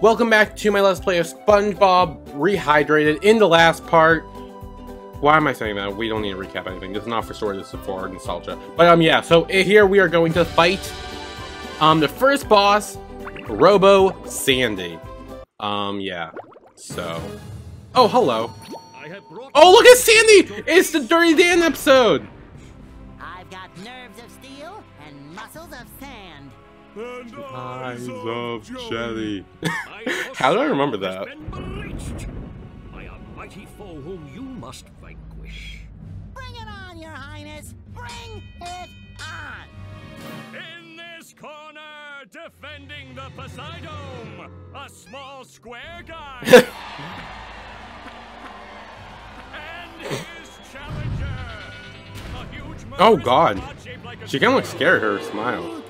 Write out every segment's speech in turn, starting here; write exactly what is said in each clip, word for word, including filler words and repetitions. Welcome back to my Let's Play of SpongeBob Rehydrated. In the last part, why am I saying that? We don't need to recap anything. This is not for story, this is for nostalgia. But um, yeah, so here we are going to fight um, the first boss, Robo Sandy. Um, yeah, so... Oh, hello. Oh, look at Sandy! It's the Dirty Dan episode! I've got nerves of steel and muscles of sand. And eyes of jelly. How do I remember that? I am mighty foe whom you must vanquish. Bring it on, Your Highness! Bring it on! In this corner, defending the Poseidome, a small square guy. And his challenger, a huge. Oh God! Like she kind of looks scared. Her smile.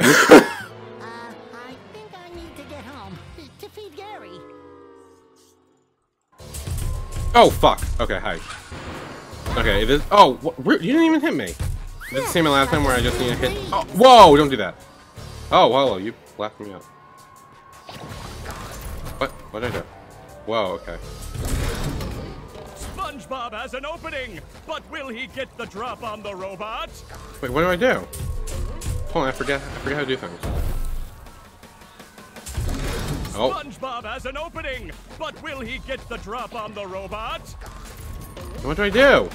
uh, I think I need to get home to feed Gary. Oh fuck! Okay, hi. Okay, this. Oh, what, you didn't even hit me. Is this the same as last time where I just need to hit? Oh, whoa! Don't do that. Oh, hello! You laughed me out. What? What did I do? Whoa! Okay. SpongeBob has an opening, but will he get the drop on the robot? Wait, what do I do? Hold on, I forget. I forget how to do things. Oh. SpongeBob has an opening, but will he get the drop on the robot? What do I do?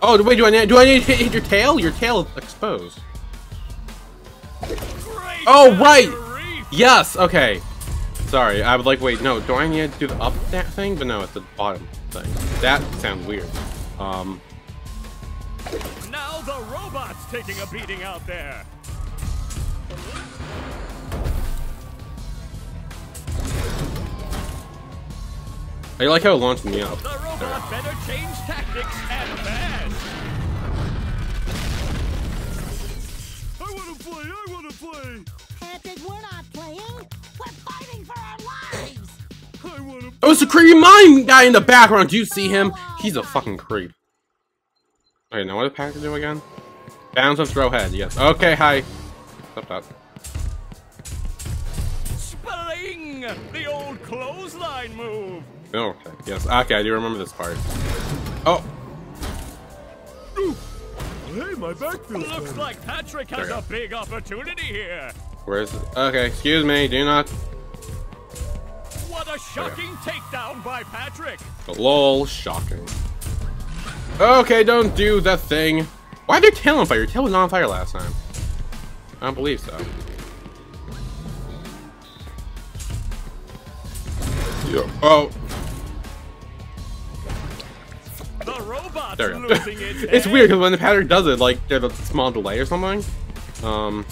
Oh, wait. Do I do I need to hit your tail? Your tail is exposed. Great oh right. Reef. Yes. Okay. Sorry. I would like. Wait. No. Do I need to do the up that thing? But no, it's the bottom thing. That sounds weird. Um. Now the robot's taking a beating out there. I like how it launched me up. The robot right. better change tactics and fast. I wanna play, I wanna play. Patrick, we're not playing. We're fighting for our lives. I wanna Oh, it's the creepy mind guy in the background. Do you see him? He's a fucking creep. Okay, now what does Patrick do again? Bounce and throw head, yes. Okay, hi. Stop, stop. Spring! The old clothesline move! Oh, okay. Yes. Okay, I do remember this part. Oh! Ooh. Hey, my back feels Looks better. like Patrick has a big opportunity here. Where is it? Okay, excuse me. Do not... What a shocking takedown by Patrick! Lol, shocking. Okay, don't do that thing. Why did your tail on fire? Your tail was not on fire last time. I don't believe so. Yo. Oh! The robot's there we go. losing its head. It's weird because when the pattern does it, like, there's a small delay or something. Um.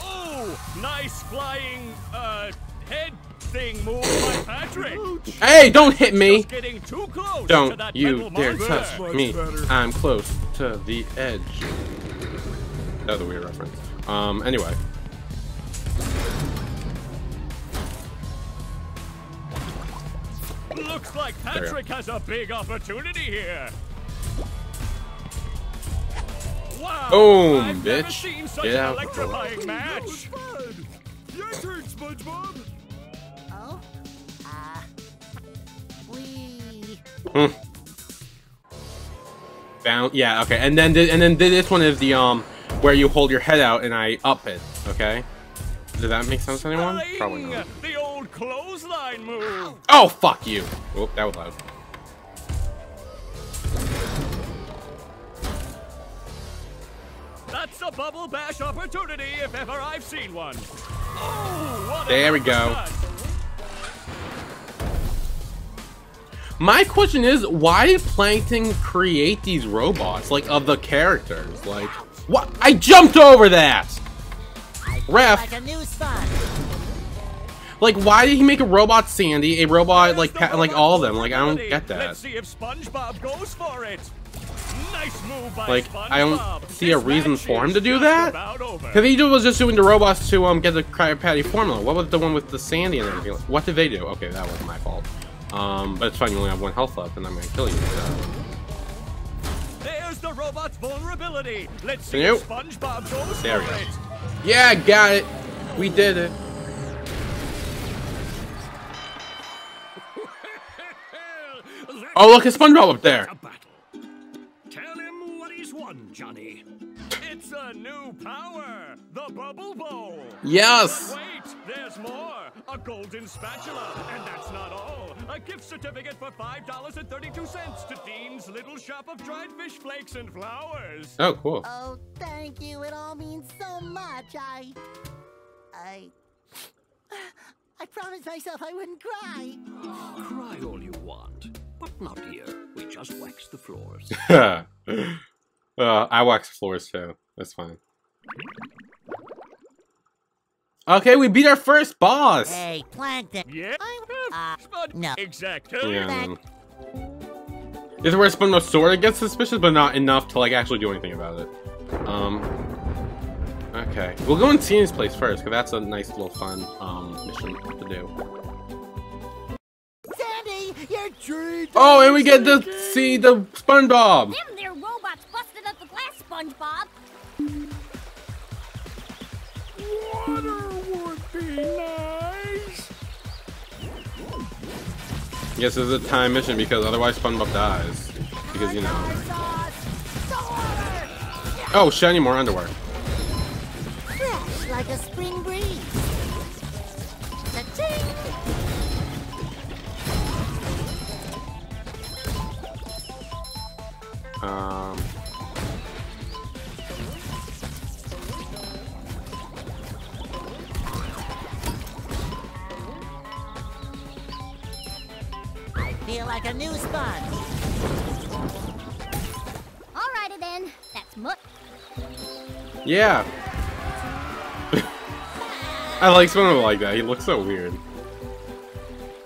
Oh! Nice flying, uh, head thing move by Patrick! Hey, don't hit me! Just getting too close don't to that you dare monster. touch me. Better. I'm close to the edge. That was a weird reference. Um, anyway. Looks like Patrick has a big opportunity here. Wow! Boom, I've bitch! Never seen such Get an out! Electrifying match. Your turn, SpongeBob. Oh, uh, we. Hmm. Bound. Yeah. Okay. And then, and then this one is the um, where you hold your head out and I up it. Okay. Did that make sense to anyone? Probably not. The old clothesline move. Oh, fuck you. Oop, that was loud. That's a bubble bash opportunity if ever I've seen one. Oh, what there we go. Shot. My question is, why did Plankton create these robots, like, of the characters? Like, what? I jumped over that! Ref, like, a new son. Like, why did he make a robot Sandy, a robot like pa like all of them? Like, I don't get that. Let's see if SpongeBob goes for it. Nice move by like, SpongeBob. I don't see a reason for him to do that. Because he was just doing the robots to um get the Krabby Patty formula. What was the one with the Sandy and everything? What did they do? Okay, that was my fault. Um, but it's fine. You only have one health left, and I'm gonna kill you. So. There's the robot's vulnerability. Let's see if SpongeBob goes for it. Yeah, got it. We did it. Oh, look, it's SpongeBob up there. Tell him what he's won, Johnny. It's a new power, the Bubble Bowl. Yes. Wait, there's more. A golden spatula. And that's not all. A gift certificate for five dollars and thirty-two cents to Dean's little shop of dried fish flakes and flowers. Oh, cool. Oh, thank you. It all means so much. I... I... I promised myself I wouldn't cry. Cry all you want, but not here. We just wax the floors. uh, I wax the floors too. That's fine. Okay, we beat our first boss. Hey, Plankton. Yeah. Uh, no. Exactly. Yeah. This is where SpongeBob's sort of gets suspicious, but not enough to like actually do anything about it. Um. Okay, we'll go in Tina's place first, because that's a nice little fun um, mission to do. Sandy, you're treated. Oh, and we get to see the SpongeBob! Them there robots busted up the glass, SpongeBob! Water would be nice! Yes, this is a time mission, because otherwise SpongeBob dies. Because, you know. Oh, shiny more underwear. Like a spring breeze. Um. I feel like a new sponge. Alrighty then. That's much. Yeah. I like someone like that. He looks so weird.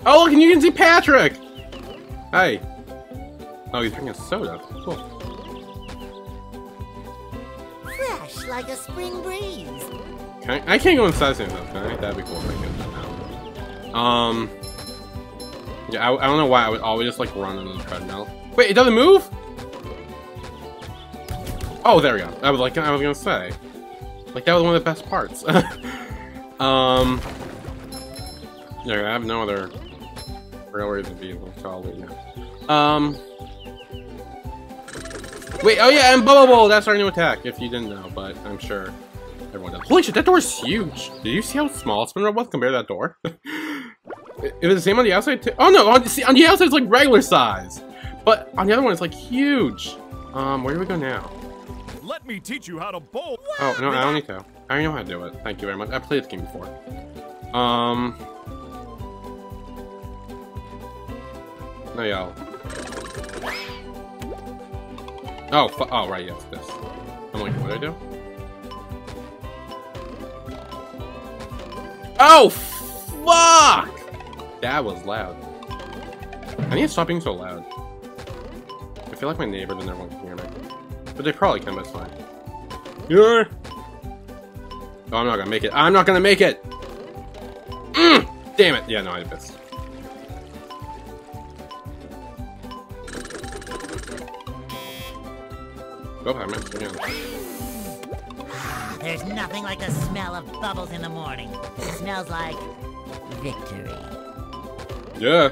Oh, look, and you can see Patrick! Hey. Oh, he's drinking soda. Cool. Fresh like a spring breeze. Can I, I can't go inside soon enough, can I? That'd be cool if I could do that now. Um. Yeah, I, I don't know why I would always just like run on the treadmill. Wait, it doesn't move? Oh, there we go. I was like, I was gonna say. Like, that was one of the best parts. Um, yeah, I have no other railways to be able to all leave now. Um, wait, oh yeah, and Bubble Bowl, that's our new attack, if you didn't know, but I'm sure everyone does. Holy shit, that door's huge! Did you see how small SpongeBob was compared to that door? It was the same on the outside too? Oh no, on, see, on the outside it's like regular size, but on the other one it's like huge! Um, where do we go now? Let me teach you how to bowl. Oh, no, I don't need to. I already know how to do it. Thank you very much. I played this game before. Um. No, y'all. Oh, fu oh, right, yes, this. I'm like, what do I do? Oh, fuck! That was loud. I need to stop being so loud. I feel like my neighbor doesn't want to hear me. But they probably can, but it's fine. Yeah. Oh, I'm not gonna make it. I'm not gonna make it! Mm, damn it! Yeah, no, I missed. Oh, I missed again. There's nothing like the smell of bubbles in the morning. It smells like victory. Yeah.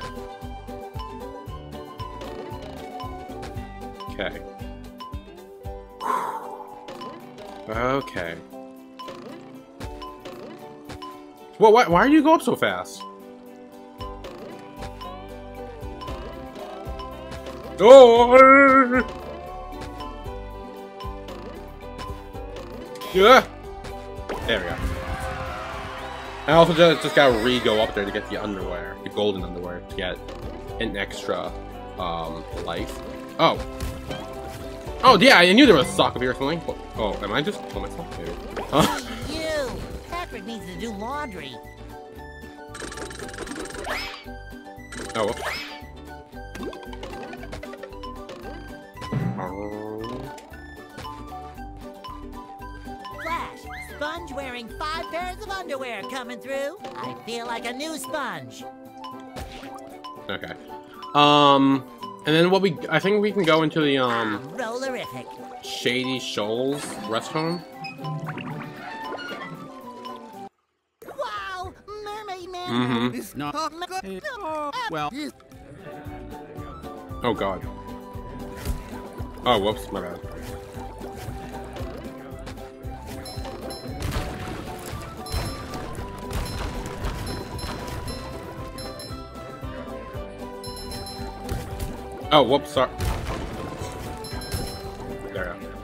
Okay. Okay. Well, why, why do you go up so fast? Oh! Yeah! There we go. I also just, just gotta re-go up there to get the underwear, the golden underwear, to get an extra, um, life. Oh. Oh, yeah, I knew there was a sock up here or something. Oh, am I just killing myself? Maybe. Huh? You! Patrick needs to do laundry. Oh, whoops. Flash, Sponge wearing five pairs of underwear coming through. I feel like a new sponge. Okay. Um... And then what we, I think we can go into the, um, Rollerific. Shady Shoals restaurant. Wow, Mermaid Man. Mm-hmm. Well. Oh god. Oh, whoops, my bad. Oh, whoops, sorry. There we go.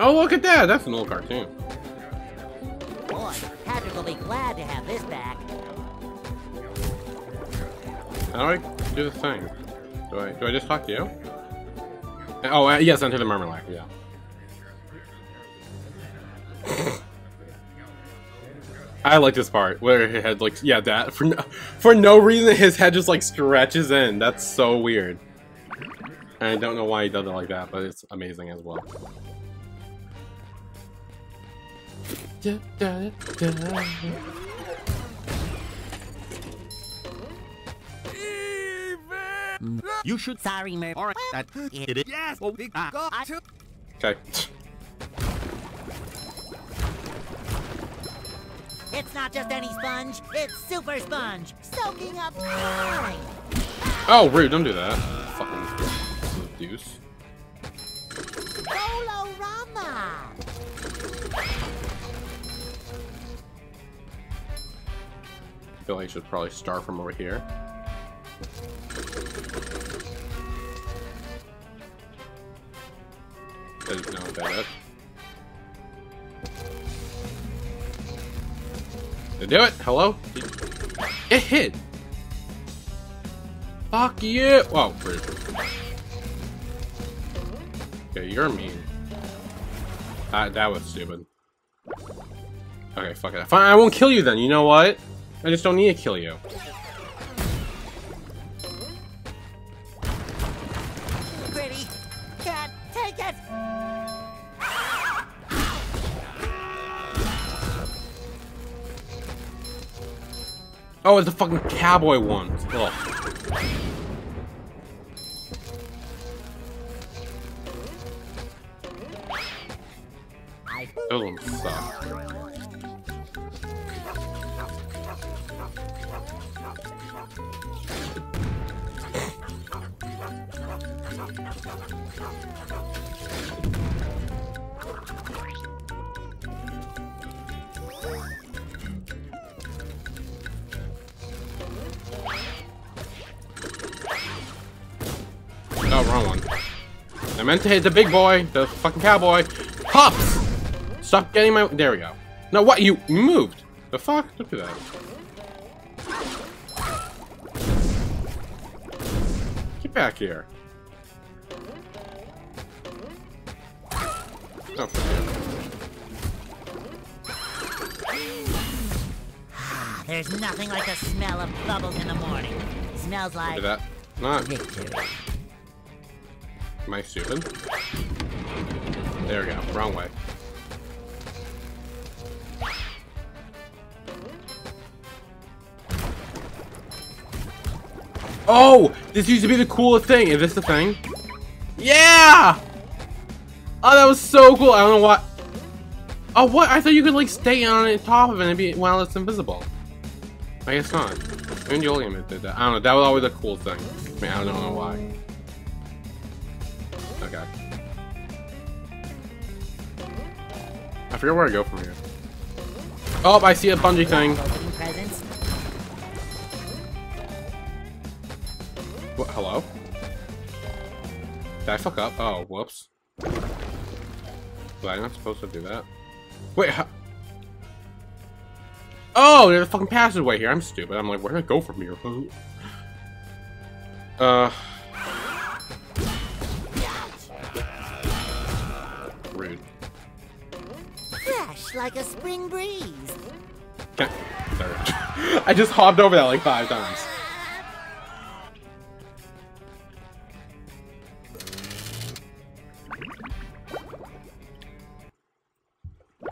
Oh, look at that! That's an old cartoon. Boy, Patrick will be glad to have this back. How do I do this thing? Do I, do I just talk to you? Oh, uh, yes, enter the Mermalair, yeah. I like this part where his head, like, yeah, that for no, for no reason his head just like stretches in. That's so weird. And I don't know why he does it like that, but it's amazing as well. Da, da, da, da. You should sorry, Mer. Or that it is. Yes. Oh, I got to. Okay. It's not just any sponge, it's super sponge, soaking up time. Oh, rude, don't do that. Fucking deuce. Bolorama. I feel like I should probably start from over here. That is not bad. Do it! Hello? It hit! Fuck you! Whoa, rude. Okay, you're mean. Uh, that was stupid. Okay, fuck it. Fine, I won't kill you then, you know what? I just don't need to kill you. Pretty cat, take it! Oh, it's the fucking cowboy one. Ugh. Those ones suck. Oh, wrong one. I meant to hit the big boy, the fucking cowboy. Pops! Stop getting my... There we go. No, what? You moved. The fuck? Don't do that. Get back here. Oh, fuck. There's nothing like the smell of bubbles in the morning. It smells like... Look at that. Not... Victory. Am I stupid? There we go. Wrong way. Oh! This used to be the coolest thing. Is this the thing? Yeah! Oh, that was so cool. I don't know what... Oh, what? I thought you could, like, stay on it, top of it and be... Well, it's invisible. I guess not. I mean, the old game did that. I don't know. That was always a cool thing. I mean, I don't know why. Okay. I forget where I go from here. Oh, I see a bungee thing. What? Hello? Did I fuck up? Oh, whoops. Was I not supposed to do that? Wait, how? Oh, there's a fucking passageway here. I'm stupid. I'm like, where do I go from here? uh... Rude. Fresh like a spring breeze. Sorry. I just hopped over that like five times.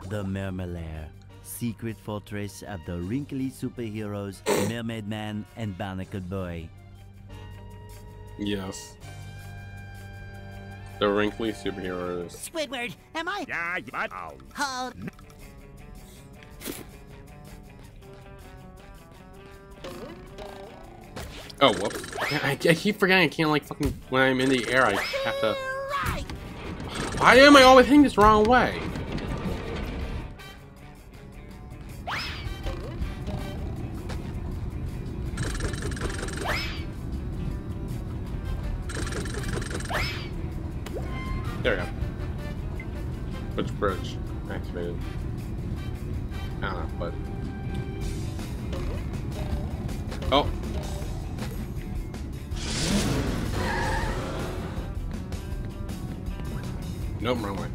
The Mermalair, secret fortress of the wrinkly superheroes Mermaid Man and Barnacle Boy. Yes. The wrinkly superheroes. Squidward, am I? Yeah, but I'll. Hold. Oh, whoops. I, I keep forgetting I can't, like, fucking... When I'm in the air, I have to... Why am I always hitting this wrong way? There we go. Which bridge activated? I don't know, but... Oh! Nope, wrong way.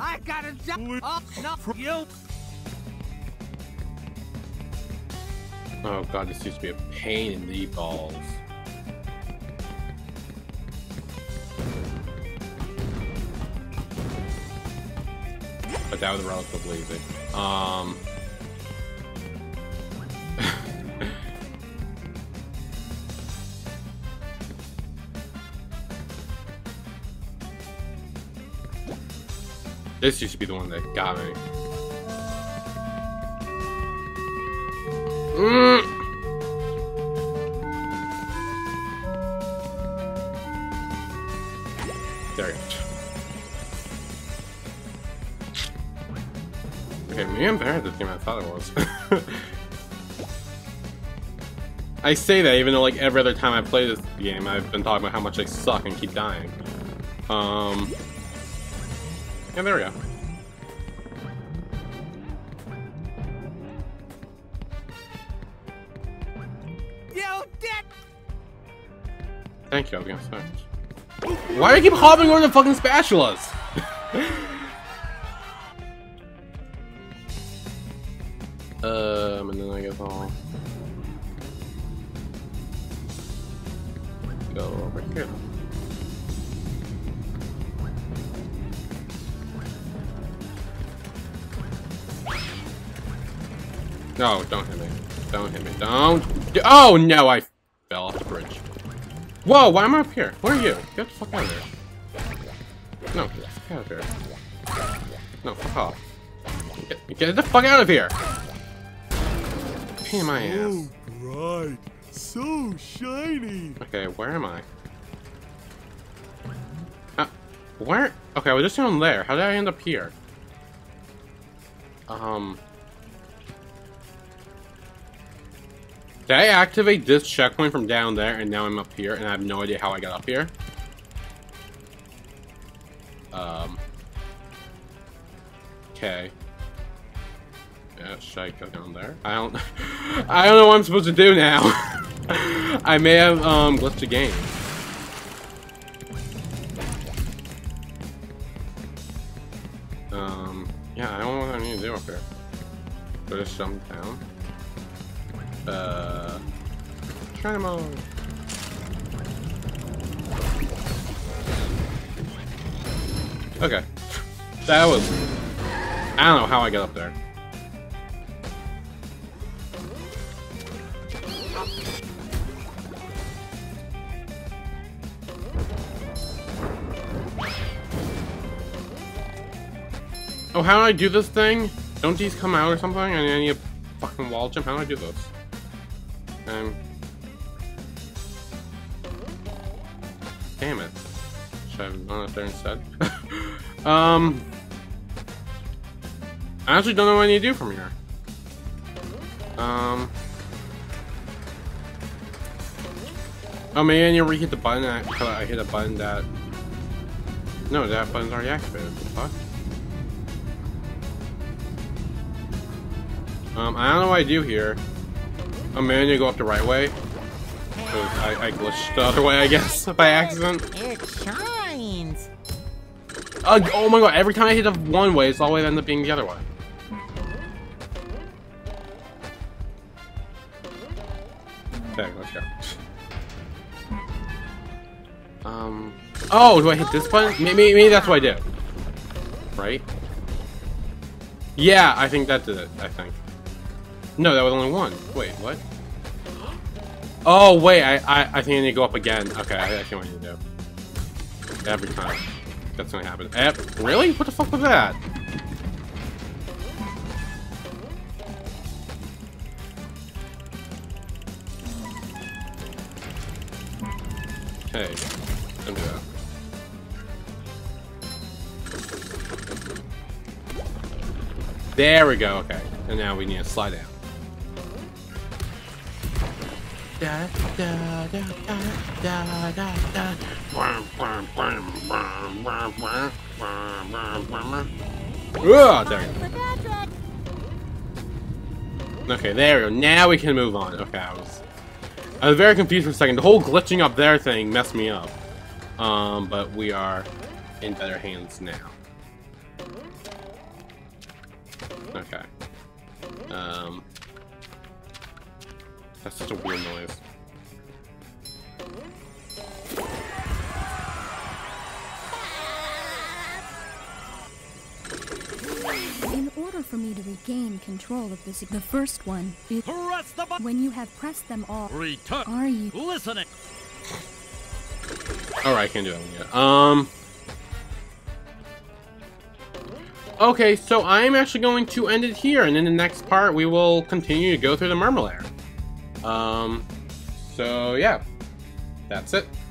I gotta jump up not for you. Oh god, this used to be a pain in the balls. But that was relatively easy. Um This used to be the one that got me. Mm. There it is. Okay, maybe I'm better at this game than I thought it was. I say that even though, like, every other time I play this game, I've been talking about how much I suck and keep dying. Um... Yeah, there we go. Yo, dick! Thank you, I was gonna say. Why do I keep hopping over the fucking spatulas? um, and then I guess I'll go over here. No, don't hit me. Don't hit me. Don't. Do oh, no, I fell off the bridge. Whoa, why am I up here? What are you? Get the fuck out of here. No, get the fuck out of here. No, fuck off. Get, get the fuck out of here! Pain in my ass. So bright. So shiny. Okay, where am I? Uh, where? Okay, I was just down there. How did I end up here? Um... Did I activate this checkpoint from down there and now I'm up here and I have no idea how I got up here? Um. Okay. Yeah, should I go down there? I don't I don't know what I'm supposed to do now. I may have um glitched the game. Um yeah, I don't know what I need to do up here. Go to some town. Uh, try them all. Okay. That was... I don't know how I got up there. Oh, how do I do this thing? Don't these come out or something? I need a fucking wall jump. How do I do this? Um, damn it. Should I have gone up there instead? um, I actually don't know what I need to do from here. Um, oh, maybe I need to re-hit the button. I, I hit a button that. No, that button's already activated. What the fuck? Um, I don't know what I do here. Oh man, you go up the right way. I, I glitched the other way, I guess, by accident. It shines. Uh, oh my god! Every time I hit the one way, it's always end up being the other way. Okay, let's go. Um. Oh, do I hit this button? Maybe, maybe that's what I did. Right? Yeah, I think that did it. I think. No, that was only one. Wait, what? Oh, wait, I, I, I think I need to go up again. Okay, I, I see what I need to do. Every time. That's gonna happen. Every, really? What the fuck was that? Hey, don't do that. There we go, okay. And now we need to slide down. Da da da da da da da. Oh, there we go. Okay, there we go. Now we can move on. Okay, I was I was very confused for a second. The whole glitching up there thing messed me up. Um, but we are in better hands now. Okay. Um That's such a weird noise. In order for me to regain control of this, the first one is press the button. When you have pressed them all, return. Are you listening? All right, I can't do that one yet. Um. Okay, so I'm actually going to end it here, and in the next part, we will continue to go through the Mermalair. Um, so yeah, that's it.